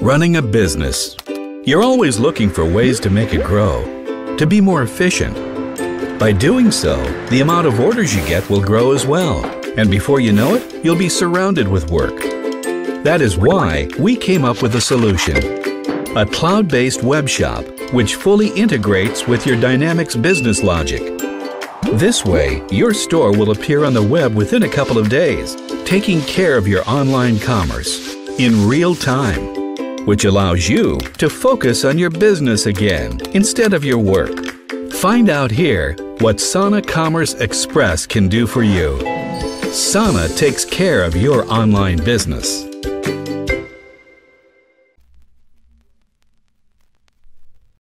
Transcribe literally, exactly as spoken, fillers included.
Running a business. You're always looking for ways to make it grow, to be more efficient. By doing so, the amount of orders you get will grow as well. And before you know it, you'll be surrounded with work. That is why we came up with a solution. A cloud-based web shop which fully integrates with your Dynamics business logic. This way, your store will appear on the web within a couple of days, taking care of your online commerce in real time, which allows you to focus on your business again instead of your work. Find out here what Sana Commerce Express can do for you. Sana takes care of your online business.